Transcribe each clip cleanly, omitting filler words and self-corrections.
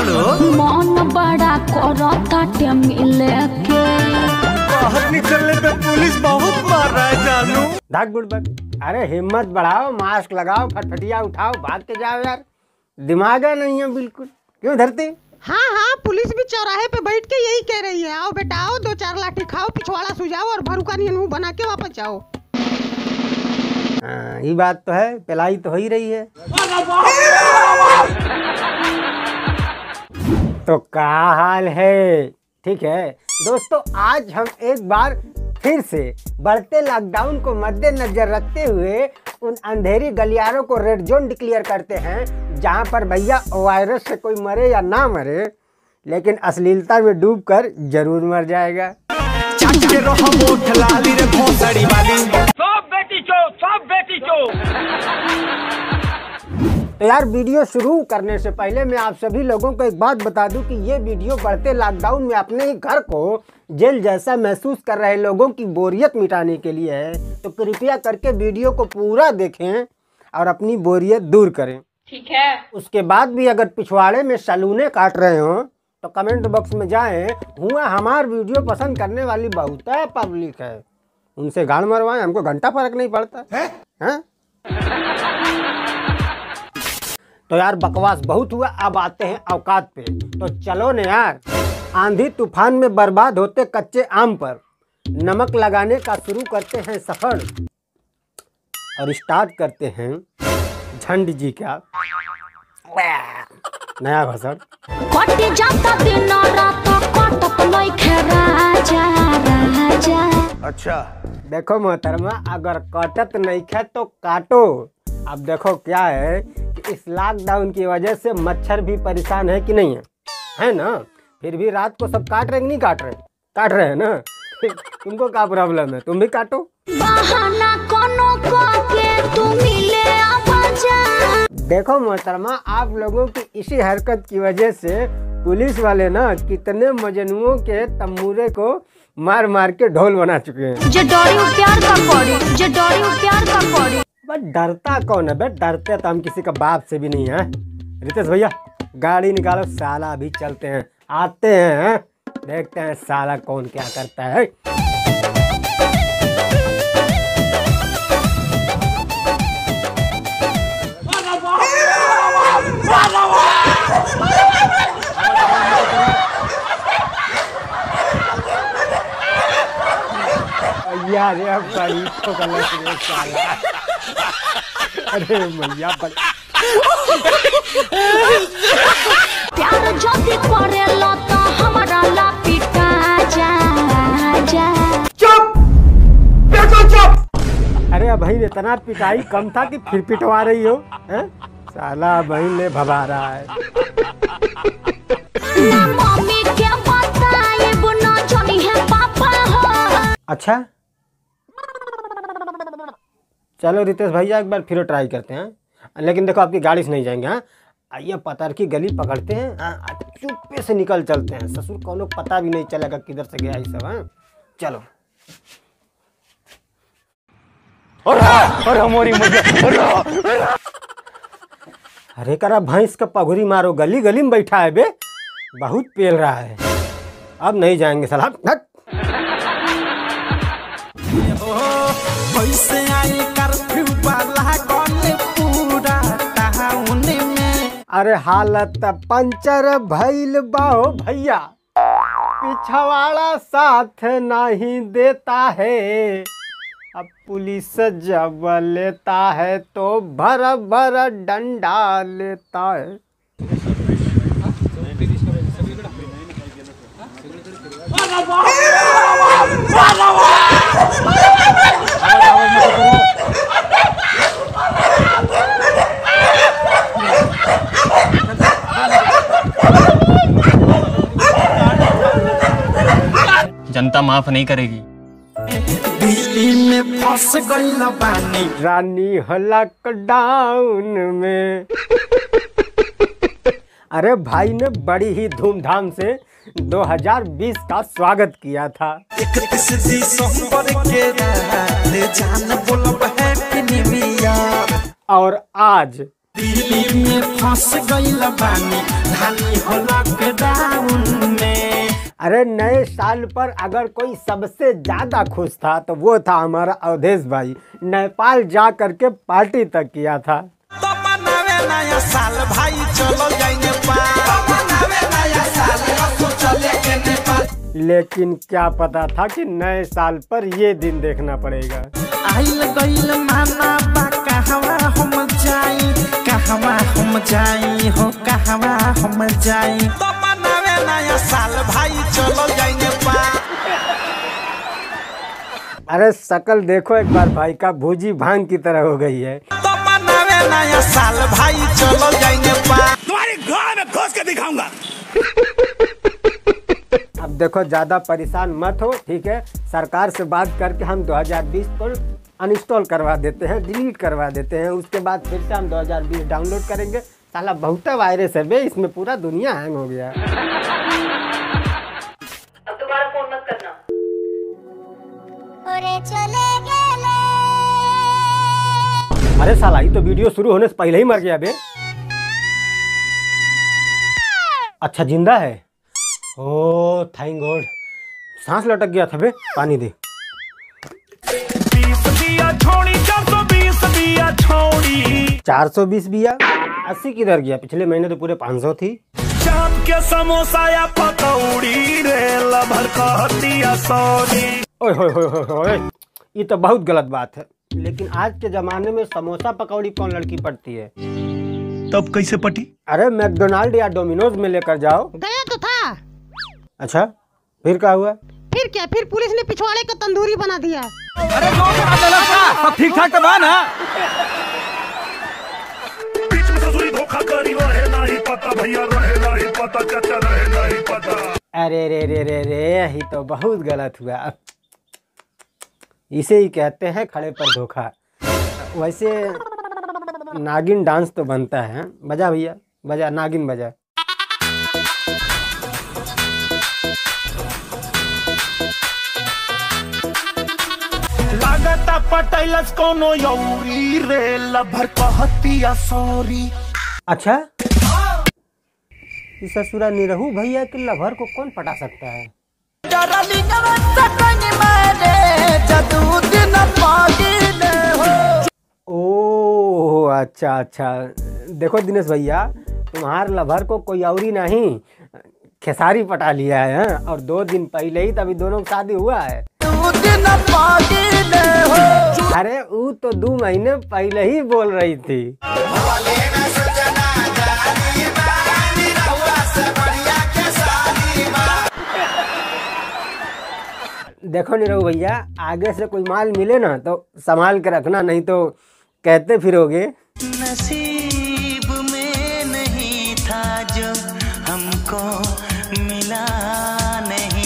Hello मन बड़ा करता मिले के बाहर निकलने पे पुलिस बहुत मार रहा है जानू भाग बुड़ भाग। अरे हिम्मत बढ़ाओ, मास्क लगाओ, फटफटिया उठाओ, भाग के जाओ यार, दिमाग नहीं है बिल्कुल। क्यों धरती? हाँ हाँ, पुलिस भी चौराहे पे बैठ के यही कह रही है, आओ बेटा आओ, दो चार लाठी खाओ, पिछवाड़ा सुझाओ और भरूका नियनू बना के वापस जाओ। हाँ ये बात तो है, पिलाई तो हो ही रही है। तो क्या हाल है? ठीक है दोस्तों, आज हम एक बार फिर से बढ़ते लॉकडाउन को मद्देनजर रखते हुए उन अंधेरी गलियारों को रेड जोन डिक्लेयर करते हैं, जहां पर भैया वायरस से कोई मरे या ना मरे, लेकिन अश्लीलता में डूबकर जरूर मर जाएगा। तो यार वीडियो शुरू करने से पहले मैं आप सभी लोगों को एक बात बता दूं कि ये वीडियो बढ़ते लॉकडाउन में अपने ही घर को जेल जैसा महसूस कर रहे लोगों की बोरियत मिटाने के लिए है। तो कृपया करके वीडियो को पूरा देखें और अपनी बोरियत दूर करें, ठीक है? उसके बाद भी अगर पिछवाड़े में सलूने काट रहे हो तो कमेंट बॉक्स में जाएं, हुआ हमार वीडियो पसंद करने वाली बहुत पब्लिक है, उनसे गाड़ मरवाएं, हमको घंटा फर्क नहीं पड़ता है। तो यार बकवास बहुत हुआ, अब आते हैं औकात पे। तो चलो न यार, आंधी तूफान में बर्बाद होते कच्चे आम पर नमक लगाने का शुरू करते हैं सफर और स्टार्ट करते हैं झंड जी का नया भाषण। अच्छा देखो मोहतरमा, अगर काटत नहीं है तो काटो। अब देखो क्या है कि इस लॉकडाउन की वजह से मच्छर भी परेशान है कि नहीं है, है ना? फिर भी रात को सब काट रहे कि नहीं काट रहे? काट रहे हैं ना। तुमको क्या प्रॉब्लम है, तुम भी काटो। बहाना कोनो पाके तुम मिले आवाज़। देखो मोहतरमा, आप लोगों की इसी हरकत की वजह से पुलिस वाले ना कितने मजनुओं के तम्बूरे को मार मार के ढोल बना चुके हैं। जे डोरी प्यार का पौड़ी। बट डरता कौन है बे? डरते तो हम किसी का बाप से भी नहीं है। रितेश भैया गाड़ी निकालो, साला अभी चलते हैं, आते हैं, देखते हैं साला कौन क्या करता है। यार ये बड़ी तो गलत साला। अरे मैया अरे भाई ने इतना पिटाई कम था कि फिर पिटवा रही हो है? साला भाई ने भगा रहा है। अच्छा चलो रितेश भैया एक बार फिर ट्राई करते हैं, लेकिन देखो आपकी गाड़ी से नहीं जाएंगे। हाँ आइए पतार की गली पकड़ते हैं, चुप्पे से निकल चलते हैं, ससुर को लोग पता भी नहीं चलेगा किधर से गया ये सब। हाँ चलो। और हमारी अरे करा भैंस का पगुरी मारो, गली गली में बैठा है बे, बहुत पेल रहा है, अब नहीं जाएंगे साला। अरे हालत पंचर भइल बाओ भैया, पिछवाड़ा साथ नहीं देता है, अब पुलिस जब लेता है तो भर भर डंडा लेता है। जनता माफ नहीं करेगी। में फंस गई बानी रानी लॉकडाउन में। अरे भाई ने बड़ी ही धूमधाम से 2020 का स्वागत किया था। और आज दिल्ली में फंस गई बानी लॉकडाउन में। अरे नए साल पर अगर कोई सबसे ज़्यादा खुश था तो वो था हमारा अवधेश भाई, नेपाल जा करके पार्टी तक किया था। तो मनावे नया साल भाई, चलो जाएंगे लेकिन क्या पता था कि नए साल पर ये दिन देखना पड़ेगा। अरे शकल देखो एक बार भाई का, भूजी भांग की तरह हो गई है। तो मनावे नया साल भाई, चलो जाएंगे तुम्हारी घर में घुस के दिखाऊंगा। अब देखो ज़्यादा परेशान मत हो, ठीक है? सरकार से बात करके हम 2020 को अनइंस्टॉल करवा देते हैं, डिलीट करवा देते हैं। उसके बाद फिर से हम 2020 डाउनलोड करेंगे। साला बहुत वायरस है बे, इसमें पूरा दुनिया हैंग हो गया। अब दोबारा फोन मत करना। अरे साला ही तो वीडियो शुरू होने से पहले ही मर गया बे। अच्छा जिंदा है, ओ थैंक गॉड। सांस लटक गया था बे, पानी दे। बीस 420 बिया 80 किधर गया? पिछले महीने तो पूरे 500 थी। शाम के समोसा या पकौड़ी रे लभर कहतिया सॉरी। ओए होए होए होए, ये तो बहुत गलत बात है। लेकिन आज के जमाने में समोसा पकौड़ी कौन लड़की पटती है? तब कैसे पटी? अरे मैकडोनाल्ड या डोमिनोज में लेकर जाओ। गया तो था। अच्छा फिर क्या हुआ? फिर क्या, फिर पुलिस ने पिछवाड़े को तंदूरी बना दिया। अरे सब ठीक ठाक तो बना। अरे रे रे रे रे, यही तो बहुत गलत हुआ। इसे ही कहते हैं खड़े पर धोखा। वैसे नागिन डांस तो बनता है। बजा भैया बजा, नागिन बजा। अच्छा इस ससुरा निरहू भैया के लभर को कौन पटा सकता है? ओ अच्छा अच्छा, देखो दिनेश भैया तुम्हारे लभर को कोई और ही नहीं खेसारी पटा लिया है। और 2 दिन पहले ही तभी दोनों की शादी हुआ है। अरे वो तो 2 महीने पहले ही बोल रही थी। देखो निरहू भैया, आगे से कोई माल मिले ना तो संभाल के रखना, नहीं तो कहते फिरोगे। नसीब में नहीं था जो हमको मिला नहीं।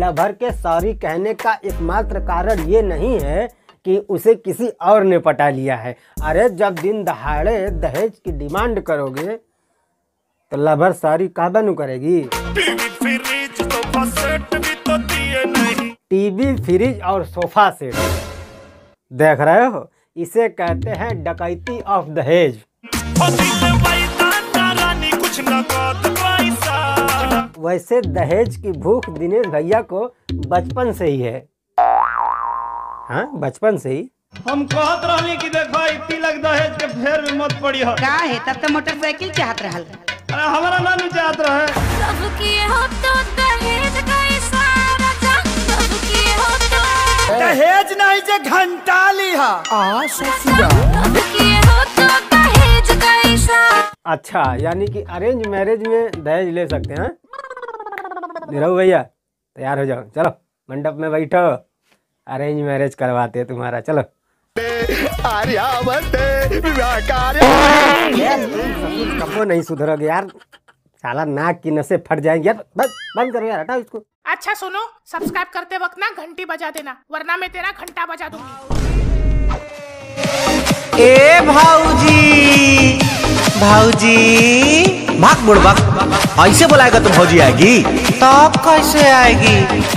लभर के सॉरी कहने का एकमात्र कारण ये नहीं है कि उसे किसी और ने पटा लिया है। अरे जब दिन दहाड़े दहेज की डिमांड करोगे तो लभर सॉरी काबनू करेगी। टीवी फ्रिज और सोफा सेट देख रहे हो, इसे कहते हैं डकैती ऑफ दहेज। वैसे दहेज की भूख दिनेश भैया को बचपन से ही है। हाँ बचपन से ही। हम कहत रहली कि देख भाई तिलक दहेज के फेर में मत पड़ी हो। का है तब तो मोटरसाइकिल चाहत रहल। अरे हमारा नानू चाहत रहे। सब किए हो तो दहेज का इशारा जा, सब किए हो तो दहेज नहीं जे घंटा लिहा आ ससुरा। सब किए हो तो दहेज का इशारा। अच्छा यानी कि अरेंज मैरिज में दहेज ले सकते हैं। निरहू भैया तैयार हो जाओ, चलो मंडप में बैठो, अरेंज मैरिज करवाते हैं तुम्हारा। चलो कपड़ो नहीं सुधरोगे यार, साला नाक की नसें फट जाएंगी यार। बस बंद करो यार, हटाओ इसको। अच्छा सुनो, सब्सक्राइब करते वक्त ना घंटी बजा देना, वरना मैं तेरा घंटा बजा दूंगी। ए भाऊजी भाऊजी भाग बुड़बा, ऐसे बुलाएगा तो भौजी आएगी। तब कैसे आएगी?